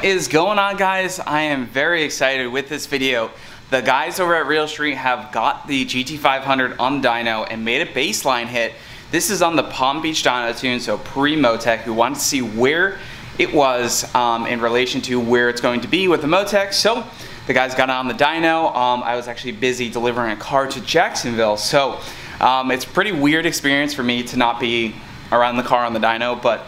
What is going on, guys? I am very excited with this video. The guys over at Real Street have got the GT500 on the dyno and made a baseline hit. This is on the Palm Beach Dyno tune, so pre-MoTeC. We wanted to see where it was in relation to where it's going to be with the MoTeC. So the guys got it on the dyno. I was actually busy delivering a car to Jacksonville, so it's a pretty weird experience for me to not be around the car on the dyno, but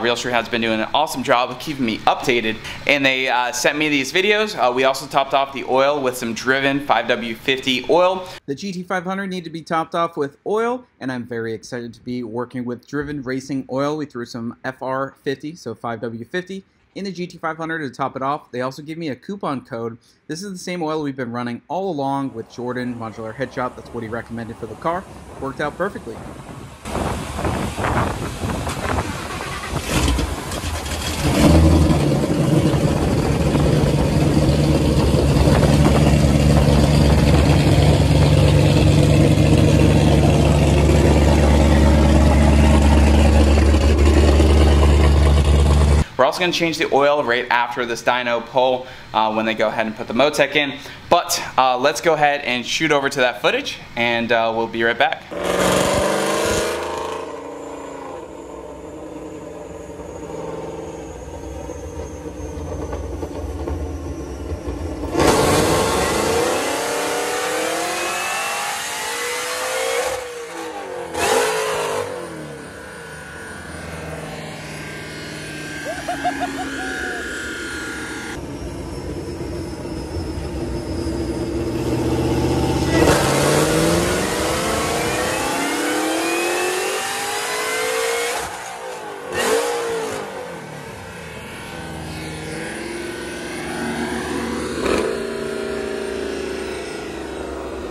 Real Street has been doing an awesome job of keeping me updated, and they sent me these videos. We also topped off the oil with some Driven 5W50 oil. The GT500 needed to be topped off with oil, and I'm very excited to be working with Driven Racing Oil. We threw some FR50, so 5W50, in the GT500 to top it off. They also give me a coupon code. This is the same oil we've been running all along with Jordan Modular Headshot. That's what he recommended for the car. Worked out perfectly. We're also going to change the oil right after this dyno pull when they go ahead and put the MoTeC in. But let's go ahead and shoot over to that footage, and we'll be right back.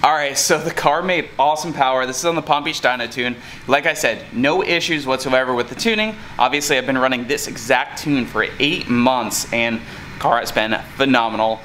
Alright, so the car made awesome power. This is on the Palm Beach Dyno tune. Like I said, no issues whatsoever with the tuning. Obviously, I've been running this exact tune for 8 months, and the car has been phenomenal.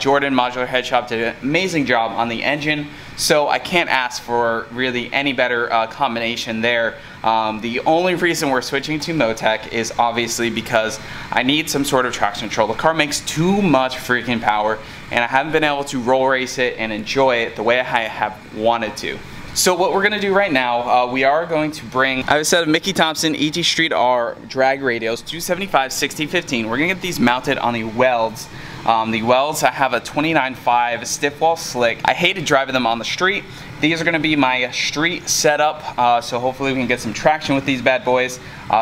Jordan Modular Headshot did an amazing job on the engine, so I can't ask for really any better combination there. The only reason we're switching to MoTeC is obviously because I need some sort of traction control. The car makes too much freaking power, and I haven't been able to roll race it and enjoy it the way I have wanted to. So what we're going to do right now, we are going to bring, I have a set of Mickey Thompson ET Street R drag radios, 275, 60, 15. We're going to get these mounted on the welds. The welds, I have a 29.5 stiff wall slick. I hated driving them on the street. These are going to be my street setup, so hopefully we can get some traction with these bad boys.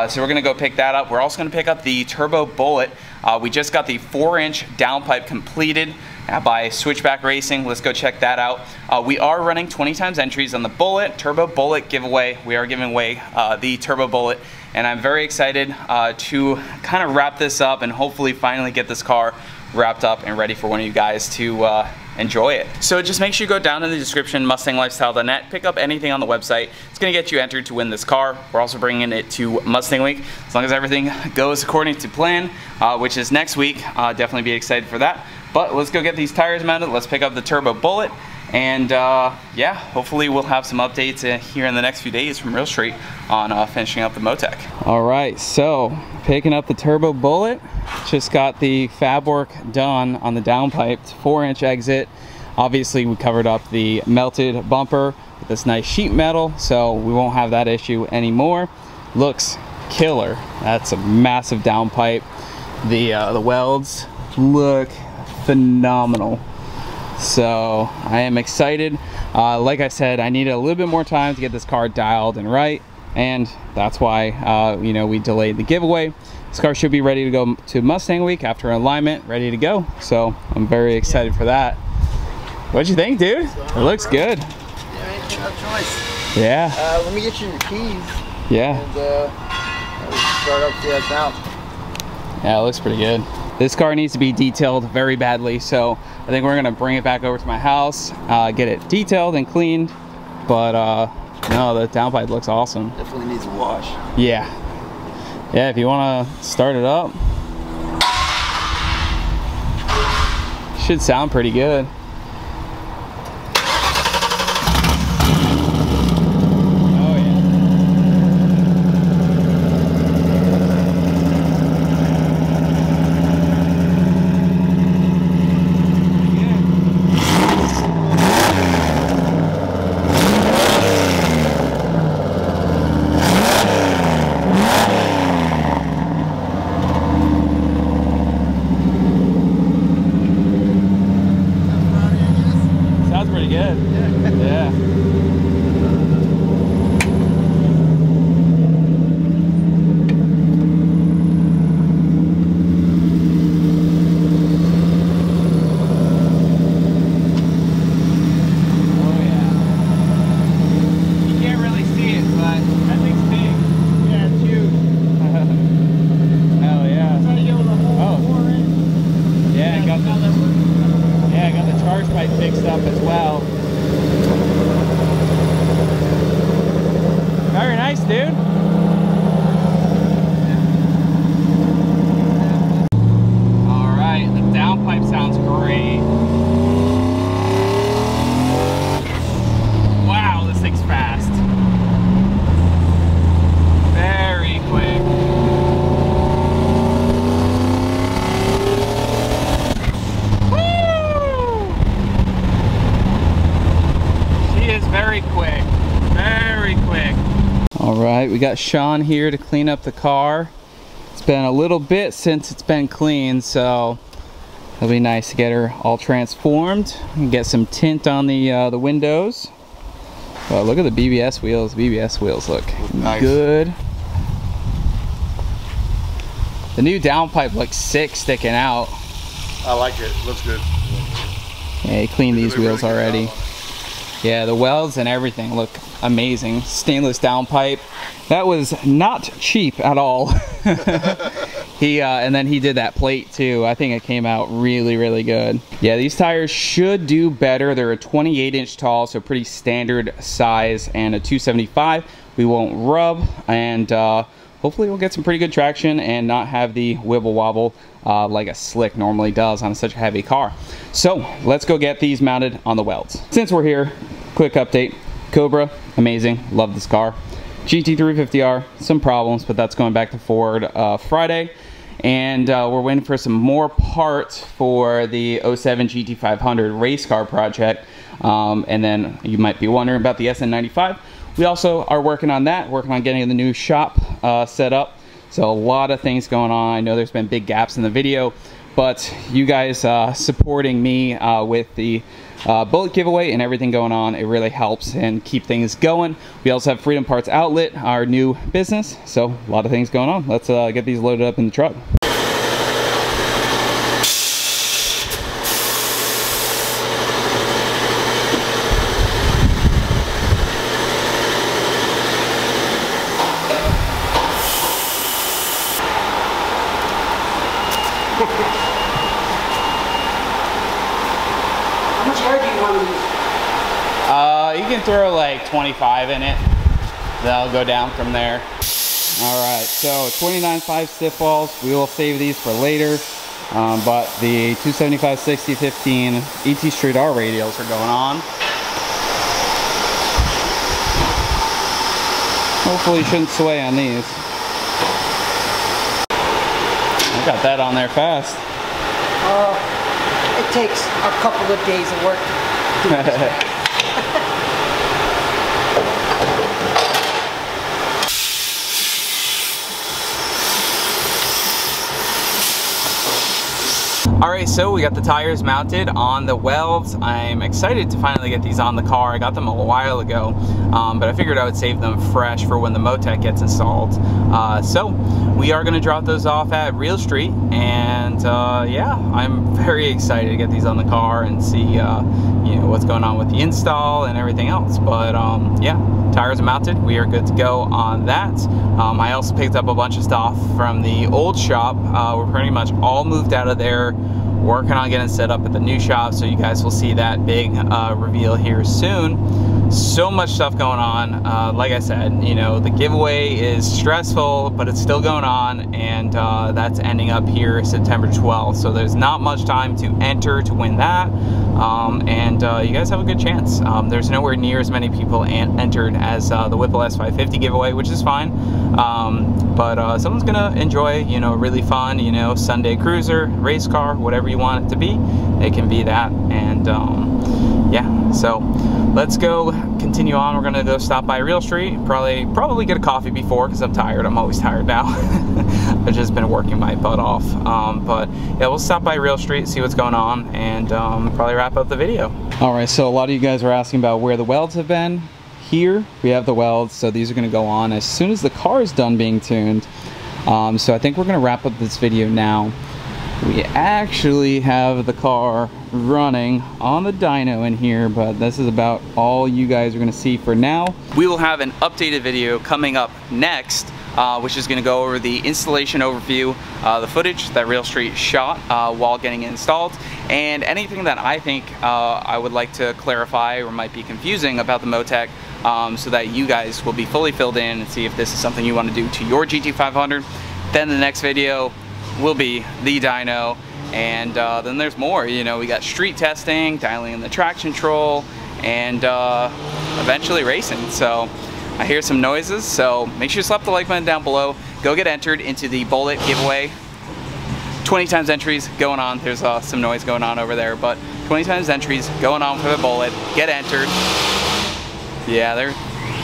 So we're going to go pick that up. We're also going to pick up the Turbo Bullet. We just got the 4-inch downpipe completed by Switchback Racing. Let's go check that out. We are running 20 times entries on the Bullet, Turbo Bullet giveaway. We are giving away the Turbo Bullet, and I'm very excited to kind of wrap this up and hopefully finally get this car wrapped up and ready for one of you guys to enjoy it. So just make sure you go down in the description, mustanglifestyle.net, pick up anything on the website. It's gonna get you entered to win this car. We're also bringing it to Mustang Week. As long as everything goes according to plan, which is next week, definitely be excited for that. But let's go get these tires mounted. Let's pick up the Turbo Bullet. And yeah, hopefully we'll have some updates here in the next few days from Real Street on finishing up the MoTeC. All right, so picking up the Turbo Bullet. Just got the fab work done on the downpipe, 4-inch exit. Obviously we covered up the melted bumper with this nice sheet metal, so we won't have that issue anymore. Looks killer. That's a massive downpipe. The welds look phenomenal. So I am excited. Like I said, I needed a little bit more time to get this car dialed and right, and that's why you know, we delayed the giveaway. This car should be ready to go to Mustang Week after alignment, ready to go. So I'm very excited for that. What'd you think, dude? It looks good. Yeah. Let me get you your keys. Yeah. And we can start up to that now. Yeah, it looks pretty good. This car needs to be detailed very badly, so I think we're gonna bring it back over to my house, get it detailed and cleaned. But no, the downpipe looks awesome. Definitely needs a wash. Yeah. Yeah, if you wanna start it up. Should sound pretty good. did. Yeah. We got Sean here to clean up the car. It's been a little bit since it's been cleaned, so it'll be nice to get her all transformed and get some tint on the windows. Oh, look at the BBS wheels. BBS wheels look nice. Good. The new downpipe looks sick sticking out. I like it. Looks good. Yeah, he cleaned these wheels already. Yeah, the welds and everything look amazing. Stainless downpipe. That was not cheap at all. And then he did that plate too. I think it came out really, really good. Yeah, these tires should do better. They're a 28-inch tall, so pretty standard size, and a 275. We won't rub, and hopefully we'll get some pretty good traction and not have the wibble wobble like a slick normally does on such a heavy car. So let's go get these mounted on the welds. Since we're here, quick update. Cobra, amazing, love this car. GT350R, some problems, but that's going back to Ford Friday. And we're waiting for some more parts for the 07 GT500 race car project. And then you might be wondering about the SN95. We also are working on that, working on getting the new shop set up. So a lot of things going on. I know there's been big gaps in the video, but you guys supporting me with the bullet giveaway and everything going on, it really helps and keep things going. We also have Freedom Parts Outlet, our new business. So a lot of things going on. Let's get these loaded up in the truck. Throw like 25 in it, that'll go down from there. All right, so 29.5 stiff balls, we will save these for later, but the 275 60 15 ET Street R radials are going on. Hopefully shouldn't sway on these. I got that on there fast. It takes a couple of days of work to do this. Alright, so we got the tires mounted on the welds. I'm excited to finally get these on the car. I got them a while ago, but I figured I would save them fresh for when the MoTeC gets installed. So we are going to drop those off at Real Street, and yeah, I'm very excited to get these on the car and see you know, what's going on with the install and everything else. But yeah, tires are mounted. We are good to go on that. I also picked up a bunch of stuff from the old shop. We're pretty much all moved out of there. Working on getting set up at the new shop, so you guys will see that big reveal here soon. So much stuff going on. Like I said, you know, the giveaway is stressful, but it's still going on, and that's ending up here September 12th. So there's not much time to enter to win that, and you guys have a good chance. There's nowhere near as many people entered as the Whipple S550 giveaway, which is fine. But someone's gonna enjoy, you know, really fun, you know, Sunday cruiser, race car, whatever you want it to be, it can be that. And yeah, so let's go continue on. We're gonna go stop by Real Street, probably get a coffee before, because I'm tired. I'm always tired now. I've just been working my butt off. But yeah, we'll stop by Real Street, see what's going on, and probably wrap up the video. All right, so a lot of you guys were asking about where the welds have been. Here we have the welds, so these are going to go on as soon as the car is done being tuned. So I think we're going to wrap up this video now. We actually have the car running on the dyno in here, but this is about all you guys are going to see for now. We will have an updated video coming up next, which is going to go over the installation overview, the footage that Real Street shot while getting it installed, and anything that I think I would like to clarify or might be confusing about the MoTeC, so that you guys will be fully filled in and see if this is something you want to do to your GT500. Then the next video will be the dyno, and then there's more. You know, we got street testing, dialing in the traction control, and eventually racing. So I hear some noises, so make sure you slap the like button down below. Go get entered into the bullet giveaway. 20 times entries going on. There's some noise going on over there, but 20 times entries going on for the bullet. Get entered. Yeah,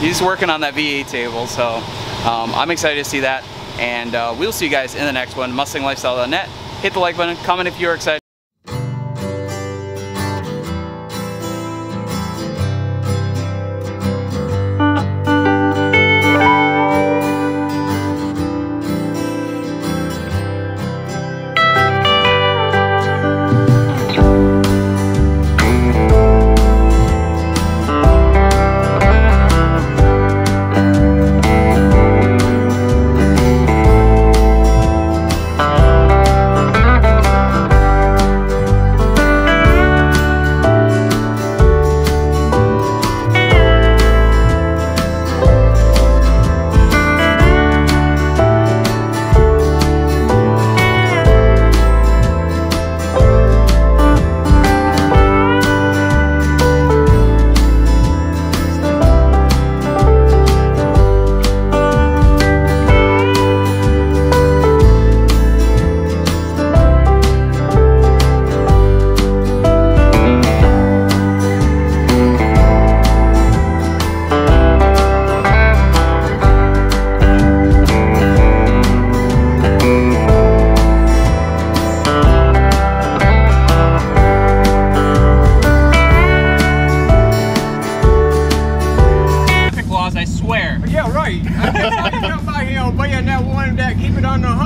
he's working on that V8 table, so I'm excited to see that. And we'll see you guys in the next one. mustanglifestyle.net. Hit the like button, comment if you're excited. But yeah, right. I got by here, but yeah, now one that keep it on the hunt.